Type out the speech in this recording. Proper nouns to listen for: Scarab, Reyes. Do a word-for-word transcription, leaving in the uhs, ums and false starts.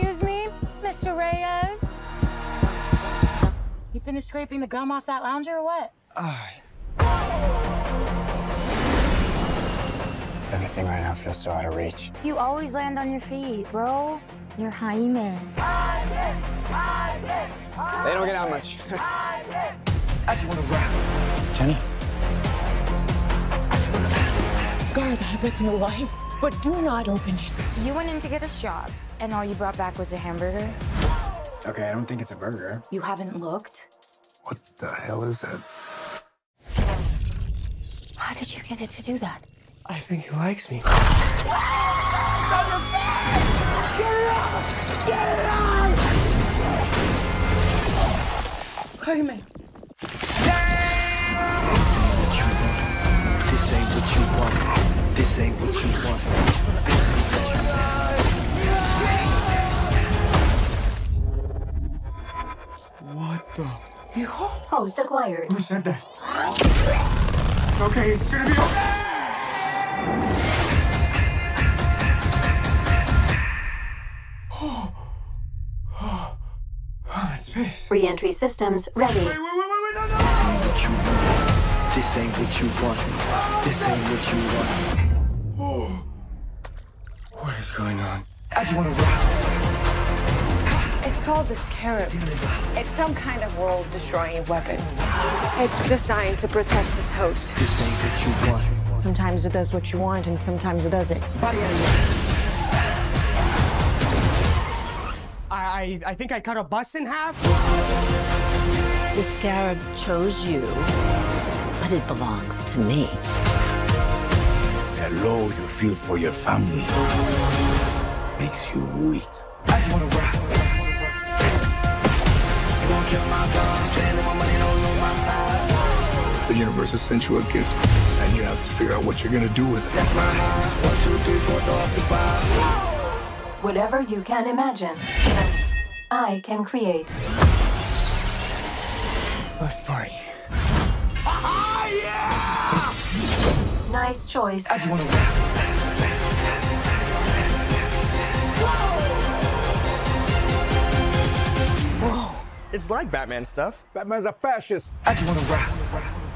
Excuse me, Mister Reyes? You finished scraping the gum off that lounger or what? Uh, everything right now feels so out of reach. You always land on your feet, bro. You're high man. They don't get out much. I just want to rap. Jenny? Guard that with your life, but do not open it. You went in to get a shops, and all you brought back was a hamburger? Okay, I don't think it's a burger. You haven't looked? What the hell is that? How did you get it to do that? I think he likes me. It's on your face! Get it off! Get it off! Hyman. This ain't what you want. This ain't what you want. This ain't what you want. What the? Your host acquired. Who said that? Okay, it's gonna be okay. Space. Re-entry systems ready. Wait, wait, wait, wait, no, no. This ain't what you want. This ain't what you want. This ain't what you want. Oh. What is going on? I just want to rock. It's called the Scarab. It's some kind of world-destroying weapon. It's designed to protect its host. This ain't what you want. Sometimes it does what you want, and sometimes it doesn't. I, I, I think I cut a bus in half. The Scarab chose you. But it belongs to me. The love you feel for your family makes you weak. I just wanna rock. You won't kill my dog, standing my money don't lose my side. The universe has sent you a gift, and you have to figure out what you're gonna do with it. That's my heart. One, two, three, four, five. Whatever you can imagine, I can create. Let's party. Yeah! Nice choice. I just want to rap. Whoa! Whoa! It's like Batman stuff. Batman's a fascist. I just want to rap.